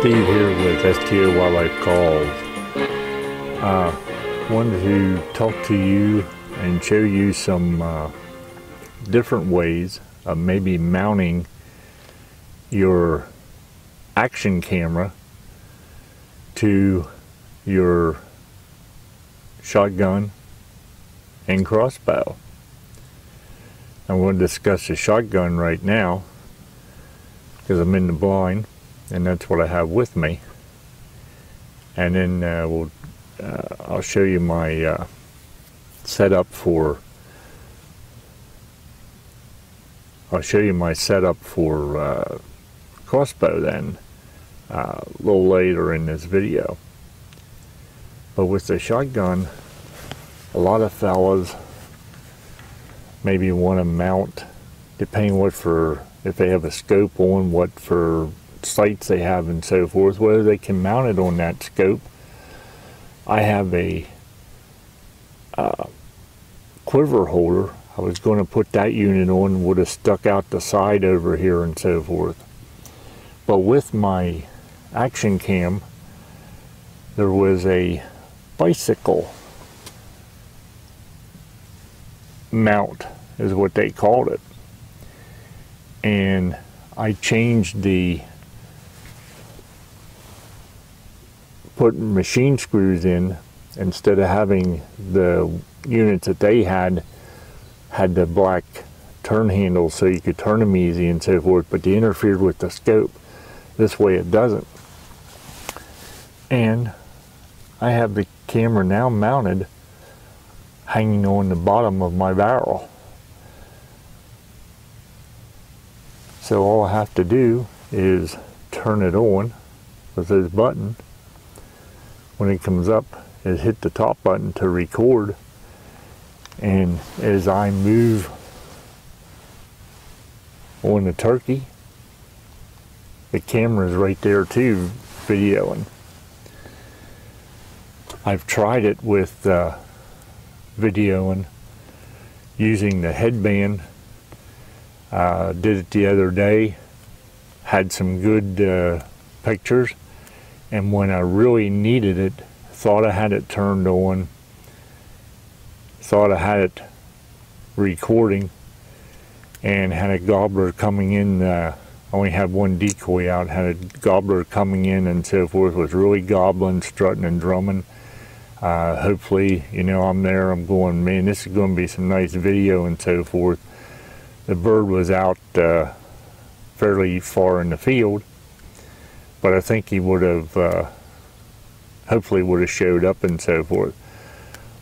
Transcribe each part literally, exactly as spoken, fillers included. Steve here with S T O Wildlife Calls. I wanted to talk to you and show you some uh, different ways of maybe mounting your action camera to your shotgun and crossbow. I'm going to discuss the shotgun right now because I'm in the blind and that's what I have with me, and then uh, we'll, uh, I'll show you my uh, setup for I'll show you my setup for uh, crossbow then uh, a little later in this video. But with the shotgun, a lot of fellas maybe want to mount, depending what for, if they have a scope on, what for sights they have and so forth, whether they can mount it on that scope. I have a uh, quiver holder. I was going to put that unit on, would have stuck out the side over here and so forth. But with my action cam, there was a bicycle mount is what they called it, and I changed the putting machine screws in instead of having the units that they had had the black turn handles so you could turn them easy and so forth, but they interfered with the scope. This way it doesn't. And I have the camera now mounted hanging on the bottom of my barrel. So all I have to do is turn it on with this button. When it comes up, it hit the top button to record. And as I move on the turkey, the camera is right there too, videoing. I've tried it with uh, videoing using the headband. Uh, did it the other day, had some good uh, pictures, and when I really needed it, thought I had it turned on, thought I had it recording, and had a gobbler coming in. uh, I only had one decoy out, had a gobbler coming in and so forth, was really gobbling, strutting and drumming. Uh, hopefully, you know, I'm there, I'm going, man, this is going to be some nice video and so forth. The bird was out uh, fairly far in the field, but I think he would have, uh, hopefully would have showed up and so forth.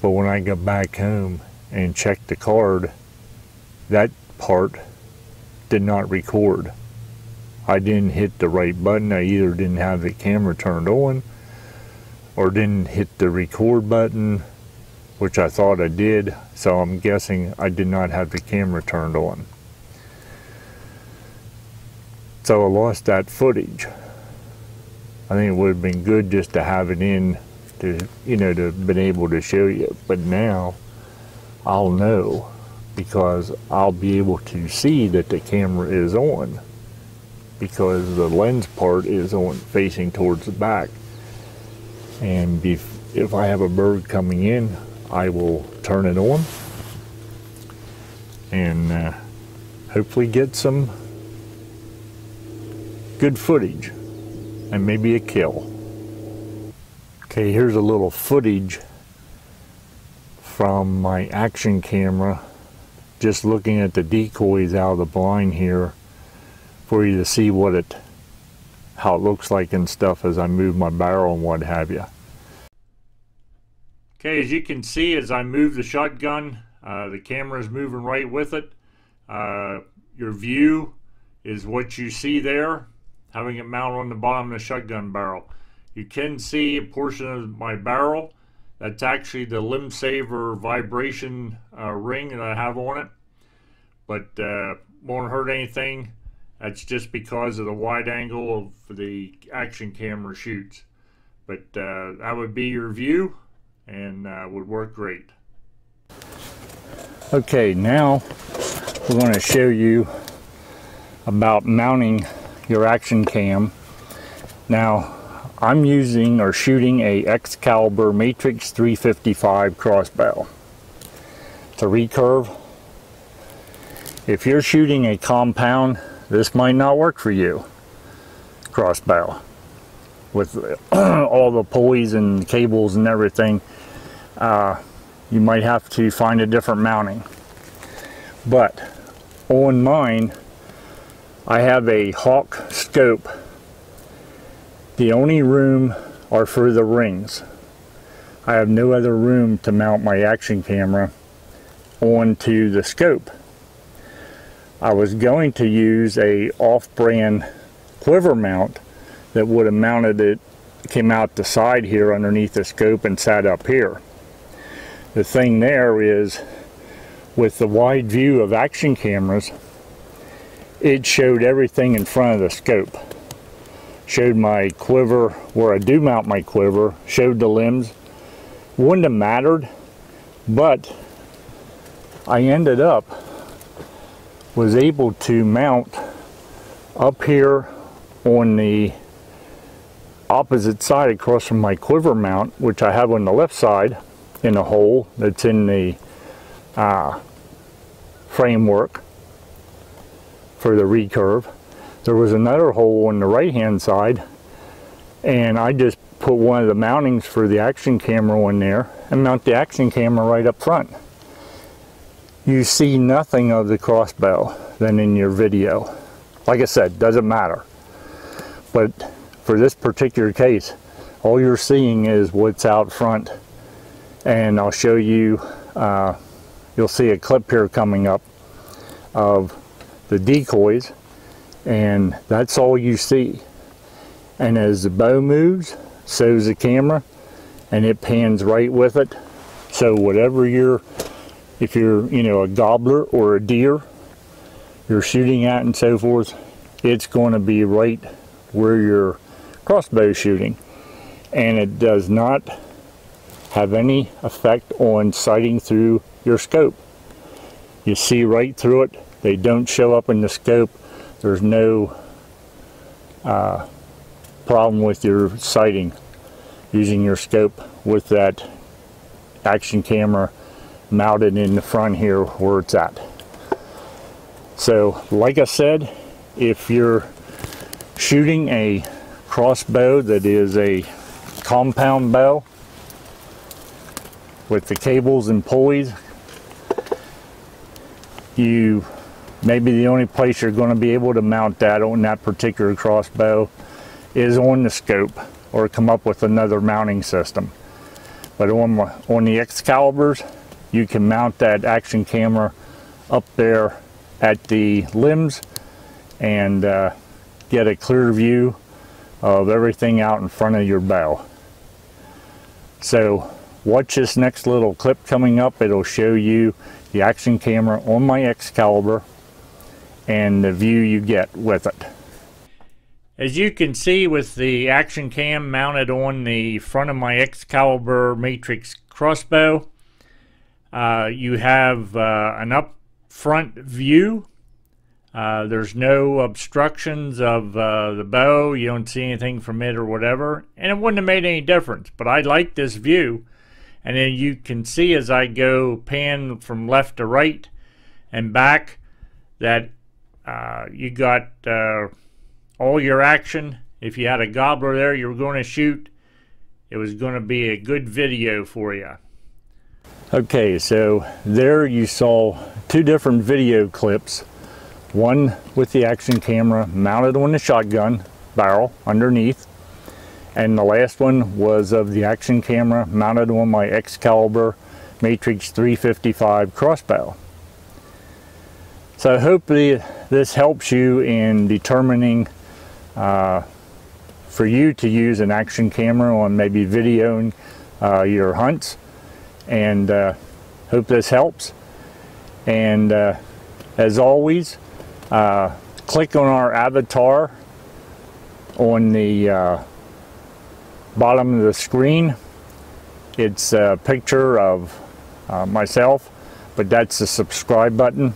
But when I got back home and checked the card, that part did not record. I didn't hit the right button. I either didn't have the camera turned on or didn't hit the record button, which I thought I did, so I'm guessing I did not have the camera turned on. So I lost that footage. I think it would have been good just to have it in to, you know, to have been able to show you. But now I'll know because I'll be able to see that the camera is on because the lens part is on facing towards the back. And if I have a bird coming in, I will turn it on and uh, hopefully get some good footage and maybe a kill. Okay, here's a little footage from my action camera, just looking at the decoys out of the blind here for you to see what it, how it looks like and stuff as I move my barrel and what have you. Okay, as you can see, as I move the shotgun, uh, the camera is moving right with it. Uh, your view is what you see there, having it mounted on the bottom of the shotgun barrel. You can see a portion of my barrel. That's actually the Limbsaver vibration uh, ring that I have on it. But uh, won't hurt anything. That's just because of the wide angle of the action camera shoots. But uh, that would be your view, and uh, would work great. Okay, now we're going to show you about mounting your action cam Now, I'm using or shooting a Excalibur Matrix three fifty-five crossbow. It's a recurve. If you're shooting a compound, this might not work for you. Crossbow. With all the pulleys and cables and everything, uh, you might have to find a different mounting. But on mine, I have a Hawk scope. The only room are for the rings. I have no other room to mount my action camera onto the scope. I was going to use a off-brand quiver mount that would have mounted it, came out the side here underneath the scope and sat up here. The thing there is, with the wide view of action cameras, it showed everything in front of the scope. Showed my quiver, where I do mount my quiver, showed the limbs. Wouldn't have mattered, but I ended up, was able to mount up here on the opposite side across from my quiver mount, which I have on the left side in a hole that's in the uh, framework for the recurve. There was another hole on the right hand side, and I just put one of the mountings for the action camera in there and mount the action camera right up front. You see nothing of the crossbow than in your video. Like I said, doesn't matter. But for this particular case, all you're seeing is what's out front, and I'll show you, uh, you'll see a clip here coming up of the decoys, and that's all you see. And as the bow moves, so does the camera, and it pans right with it. So whatever you're, if you're, you know, a gobbler or a deer you're shooting at and so forth, it's going to be right where you're crossbow shooting, and it does not have any effect on sighting through your scope. You see right through it. They don't show up in the scope. There's no uh, problem with your sighting using your scope with that action camera mounted in the front here where it's at. So like I said, if you're shooting a crossbow that is a compound bow with the cables and pulleys, you maybe the only place you're going to be able to mount that on that particular crossbow is on the scope, or come up with another mounting system. But on on the Excaliburs, you can mount that action camera up there at the limbs and uh, get a clear view of everything out in front of your bow. So watch this next little clip coming up. It'll show you the action camera on my Excalibur and the view you get with it. As you can see, with the action cam mounted on the front of my Excalibur Matrix crossbow, uh, you have uh, an up front view. Uh, there's no obstructions of uh, the bow. You don't see anything from it or whatever, and it wouldn't have made any difference, but I like this view. And then you can see, as I go pan from left to right and back, that uh, you got uh, all your action. If you had a gobbler there you were going to shoot, it was going to be a good video for you. Okay, so there you saw two different video clips. One with the action camera mounted on the shotgun barrel underneath, and the last one was of the action camera mounted on my Excalibur Matrix three fifty-five crossbow. So hopefully this helps you in determining uh, for you to use an action camera on maybe videoing uh, your hunts, and uh, hope this helps. And uh, as always, Uh, click on our avatar on the uh, bottom of the screen. It's a picture of uh, myself, but that's the subscribe button.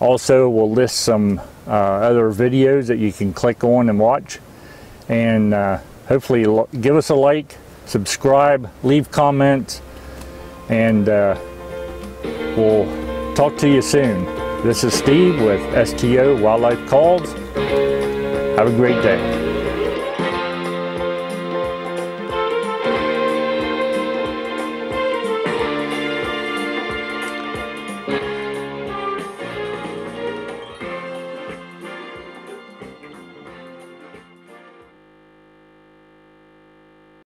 Also, we'll list some uh, other videos that you can click on and watch, and uh, hopefully give us a like, subscribe, leave comments, and uh, we'll talk to you soon. This is Steve with S T O Wildlife Calls. Have a great day.